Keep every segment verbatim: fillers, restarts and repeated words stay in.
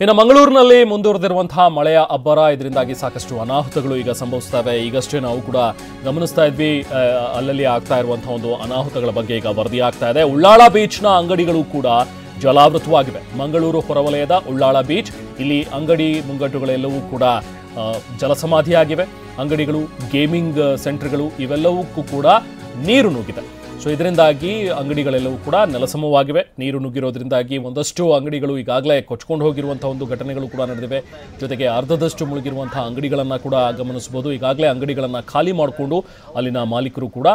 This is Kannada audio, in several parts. ಇನ್ನು ಮಂಗಳೂರಿನಲ್ಲಿ ಮುಂದುವರೆದಿರುವಂತಹ ಮಳೆಯ ಅಬ್ಬರ ಇದರಿಂದಾಗಿ ಸಾಕಷ್ಟು ಅನಾಹುತಗಳು ಈಗ ಸಂಭವಿಸುತ್ತವೆ. ಈಗಷ್ಟೇ ನಾವು ಕೂಡ ಗಮನಿಸ್ತಾ ಇದ್ವಿ, ಅಲ್ಲಲ್ಲಿ ಆಗ್ತಾ ಇರುವಂತಹ ಒಂದು ಅನಾಹುತಗಳ ಬಗ್ಗೆ ಈಗ ವರದಿಯಾಗ್ತಾ ಇದೆ. ಉಳ್ಳಾಳ ಬೀಚ್ನ ಅಂಗಡಿಗಳು ಕೂಡ ಜಲಾವೃತವಾಗಿವೆ. ಮಂಗಳೂರು ಹೊರವಲಯದ ಉಳ್ಳಾಳ ಬೀಚ್, ಇಲ್ಲಿ ಅಂಗಡಿ ಮುಂಗಟ್ಟುಗಳೆಲ್ಲವೂ ಕೂಡ ಜಲಸಮಾಧಿಯಾಗಿವೆ. ಅಂಗಡಿಗಳು, ಗೇಮಿಂಗ್ ಸೆಂಟರ್ಗಳು ಇವೆಲ್ಲವಕ್ಕೂ ಕೂಡ ನೀರು ನುಗ್ಗಿದೆ. ಸೊ ಇದರಿಂದಾಗಿ ಅಂಗಡಿಗಳೆಲ್ಲವೂ ಕೂಡ ನೆಲಸಮವಾಗಿವೆ. ನೀರು ನುಗ್ಗಿರೋದ್ರಿಂದಾಗಿ ಒಂದಷ್ಟು ಅಂಗಡಿಗಳು ಈಗಾಗಲೇ ಕೊಚ್ಕೊಂಡು ಹೋಗಿರುವಂಥ ಒಂದು ಘಟನೆಗಳು ಕೂಡ ನಡೆದಿವೆ. ಜೊತೆಗೆ ಅರ್ಧದಷ್ಟು ಮುಳುಗಿರುವಂಥ ಅಂಗಡಿಗಳನ್ನು ಕೂಡ ಗಮನಿಸಬಹುದು. ಈಗಾಗಲೇ ಅಂಗಡಿಗಳನ್ನು ಖಾಲಿ ಮಾಡಿಕೊಂಡು ಅಲ್ಲಿನ ಮಾಲೀಕರು ಕೂಡ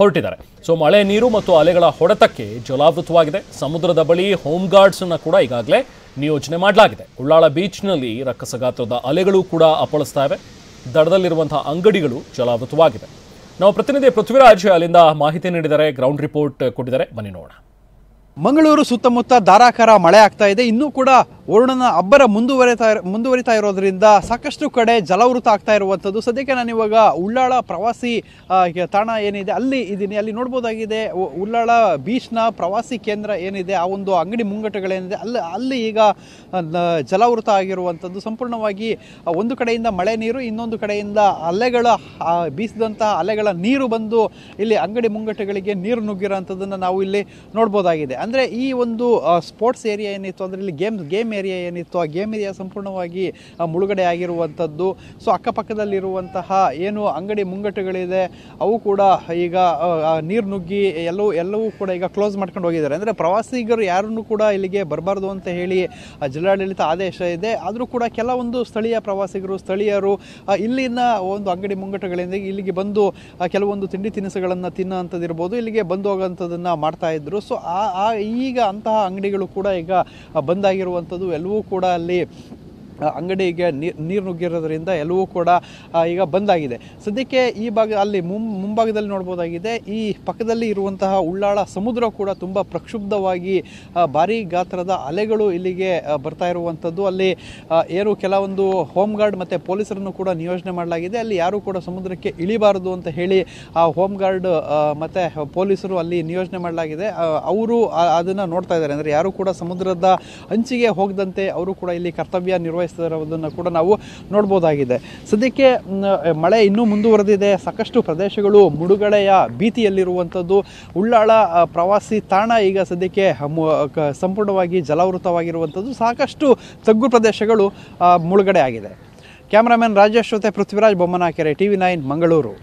ಹೊರಟಿದ್ದಾರೆ. ಸೊ ಮಳೆ ನೀರು ಮತ್ತು ಅಲೆಗಳ ಹೊಡೆತಕ್ಕೆ ಜಲಾವೃತವಾಗಿದೆ. ಸಮುದ್ರದ ಬಳಿ ಹೋಮ್ ಗಾರ್ಡ್ಸನ್ನು ಕೂಡ ಈಗಾಗಲೇ ನಿಯೋಜನೆ ಮಾಡಲಾಗಿದೆ. ಉಳ್ಳಾಳ ಬೀಚ್ನಲ್ಲಿ ರಕ್ಕಸಗಾತ್ರದ ಅಲೆಗಳು ಕೂಡ ಅಪ್ಪಳಿಸ್ತಾ ಇವೆ. ದಡದಲ್ಲಿರುವಂಥ ಅಂಗಡಿಗಳು ಜಲಾವೃತವಾಗಿವೆ. ನಾವು ಪ್ರತಿನಿಧಿ ಪೃಥ್ವಿರಾಜ್ ಅಲ್ಲಿಂದ ಮಾಹಿತಿ ನೀಡಿದ್ದಾರೆ, ಗ್ರೌಂಡ್ ರಿಪೋರ್ಟ್ ಕೊಟ್ಟಿದ್ದಾರೆ, ಬನ್ನಿ ನೋಡೋಣ. ಮಂಗಳೂರು ಸುತ್ತಮುತ್ತ ಧಾರಾಕಾರ ಮಳೆ ಆಗ್ತಾ ಇದೆ. ಇನ್ನೂ ಕೂಡ ವರುಣನ ಅಬ್ಬರ ಮುಂದುವರಿತಾ ಮುಂದುವರಿತಾ ಇರೋದ್ರಿಂದ ಸಾಕಷ್ಟು ಕಡೆ ಜಲಾವೃತ ಆಗ್ತಾ ಇರುವಂಥದ್ದು. ಸದ್ಯಕ್ಕೆ ನಾನಿವಾಗ ಉಳ್ಳಾಳ ಪ್ರವಾಸಿ ತಾಣ ಏನಿದೆ ಅಲ್ಲಿ ಇದ್ದೀನಿ. ಅಲ್ಲಿ ನೋಡ್ಬೋದಾಗಿದೆ ಉಳ್ಳಾಳ ಬೀಚ್ನ ಪ್ರವಾಸಿ ಕೇಂದ್ರ ಏನಿದೆ, ಆ ಒಂದು ಅಂಗಡಿ ಮುಂಗಟ್ಟುಗಳೇನಿದೆ ಅಲ್ಲಿ ಅಲ್ಲಿ ಈಗ ಜಲಾವೃತ ಆಗಿರುವಂಥದ್ದು. ಸಂಪೂರ್ಣವಾಗಿ ಒಂದು ಕಡೆಯಿಂದ ಮಳೆ ನೀರು, ಇನ್ನೊಂದು ಕಡೆಯಿಂದ ಅಲೆಗಳ ಬೀಸಿದಂತಹ ಅಲೆಗಳ ನೀರು ಬಂದು ಇಲ್ಲಿ ಅಂಗಡಿ ಮುಂಗಟ್ಟುಗಳಿಗೆ ನೀರು ನುಗ್ಗಿರೋಂಥದ್ದನ್ನು ನಾವು ಇಲ್ಲಿ ನೋಡ್ಬೋದಾಗಿದೆ. ಅಂದರೆ ಈ ಒಂದು ಸ್ಪೋರ್ಟ್ಸ್ ಏರಿಯಾ ಏನಿತ್ತು ಅಂದರೆ ಇಲ್ಲಿ ಗೇಮ್ ಗೇಮ್ ಏರಿಯಾ ಏನಿತ್ತು, ಆ ಗೇಮ್ ಏರಿಯಾ ಸಂಪೂರ್ಣವಾಗಿ ಮುಳುಗಡೆ ಆಗಿರುವಂಥದ್ದು. ಸೊ ಅಕ್ಕಪಕ್ಕದಲ್ಲಿರುವಂತಹ ಏನು ಅಂಗಡಿ ಮುಂಗಟ್ಟುಗಳಿದೆ ಅವು ಕೂಡ ಈಗ ನೀರು ನುಗ್ಗಿ ಎಲ್ಲವೂ ಎಲ್ಲವೂ ಕೂಡ ಈಗ ಕ್ಲೋಸ್ ಮಾಡ್ಕೊಂಡು ಹೋಗಿದ್ದಾರೆ. ಅಂದರೆ ಪ್ರವಾಸಿಗರು ಯಾರನ್ನು ಕೂಡ ಇಲ್ಲಿಗೆ ಬರಬಾರ್ದು ಅಂತ ಹೇಳಿ ಜಿಲ್ಲಾಡಳಿತ ಆದೇಶ ಇದೆ. ಆದರೂ ಕೂಡ ಕೆಲವೊಂದು ಸ್ಥಳೀಯ ಪ್ರವಾಸಿಗರು, ಸ್ಥಳೀಯರು ಇಲ್ಲಿನ ಒಂದು ಅಂಗಡಿ ಮುಂಗಟ್ಟುಗಳಿಂದ ಇಲ್ಲಿಗೆ ಬಂದು ಕೆಲವೊಂದು ತಿಂಡಿ ತಿನಿಸುಗಳನ್ನು ತಿನ್ನೋಂಥದ್ದಿರ್ಬೋದು, ಇಲ್ಲಿಗೆ ಬಂದು ಹೋಗೋಂಥದ್ದನ್ನು ಮಾಡ್ತಾ ಇದ್ದರು. ಸೊ ಆ ಈಗ ಅಂತಹ ಅಂಗಡಿಗಳು ಕೂಡ ಈಗ ಬಂದಾಗಿರುವಂಥದ್ದು. ಎಲ್ಲವೂ ಕೂಡ ಅಲ್ಲಿ ಅಂಗಡಿಗೆ ನೀರು ನೀರು ನುಗ್ಗಿರೋದ್ರಿಂದ ಎಲ್ಲವೂ ಕೂಡ ಈಗ ಬಂದಾಗಿದೆ. ಸದ್ಯಕ್ಕೆ ಈ ಭಾಗ ಅಲ್ಲಿ ಮುಂ ಮುಂಭಾಗದಲ್ಲಿ ನೋಡ್ಬೋದಾಗಿದೆ, ಈ ಪಕ್ಕದಲ್ಲಿ ಇರುವಂತಹ ಉಳ್ಳಾಳ ಸಮುದ್ರ ಕೂಡ ತುಂಬ ಪ್ರಕ್ಷುಬ್ಧವಾಗಿ ಭಾರೀ ಗಾತ್ರದ ಅಲೆಗಳು ಇಲ್ಲಿಗೆ ಬರ್ತಾ ಇರುವಂಥದ್ದು. ಅಲ್ಲಿ ಏನು ಕೆಲವೊಂದು ಹೋಮ್ ಗಾರ್ಡ್ ಮತ್ತು ಪೊಲೀಸರನ್ನು ಕೂಡ ನಿಯೋಜನೆ ಮಾಡಲಾಗಿದೆ. ಅಲ್ಲಿ ಯಾರೂ ಕೂಡ ಸಮುದ್ರಕ್ಕೆ ಇಳಿಬಾರದು ಅಂತ ಹೇಳಿ ಆ ಹೋಮ್ ಗಾರ್ಡ್ ಮತ್ತು ಪೊಲೀಸರು ಅಲ್ಲಿ ನಿಯೋಜನೆ ಮಾಡಲಾಗಿದೆ. ಅವರು ಅದನ್ನು ನೋಡ್ತಾ ಇದ್ದಾರೆ. ಅಂದರೆ ಯಾರೂ ಕೂಡ ಸಮುದ್ರದ ಅಂಚಿಗೆ ಹೋಗದಂತೆ ಅವರು ಕೂಡ ಇಲ್ಲಿ ಕರ್ತವ್ಯ ನಿರ್ವಹಿಸ್ತಾರೆ ನ್ನ ಕೂಡ ನಾವು ನೋಡ್ಬೋದಾಗಿದೆ. ಸದ್ಯಕ್ಕೆ ಮಳೆ ಇನ್ನೂ ಮುಂದುವರೆದಿದೆ. ಸಾಕಷ್ಟು ಪ್ರದೇಶಗಳು ಮುಳುಗಡೆಯ ಭೀತಿಯಲ್ಲಿರುವಂಥದ್ದು. ಉಳ್ಳಾಳ ಪ್ರವಾಸಿ ತಾಣ ಈಗ ಸದ್ಯಕ್ಕೆ ಸಂಪೂರ್ಣವಾಗಿ ಜಲಾವೃತವಾಗಿರುವಂಥದ್ದು. ಸಾಕಷ್ಟು ತಗ್ಗು ಪ್ರದೇಶಗಳು ಮುಳುಗಡೆ ಆಗಿದೆ. ಕ್ಯಾಮರಾಮನ್ ರಾಜೇಶ್ ಜೊತೆ ಪೃಥ್ವಿರಾಜ್ ಬೊಮ್ಮನಕೆರೆ, ಟಿವಿ ನೈನ್ ಮಂಗಳೂರು.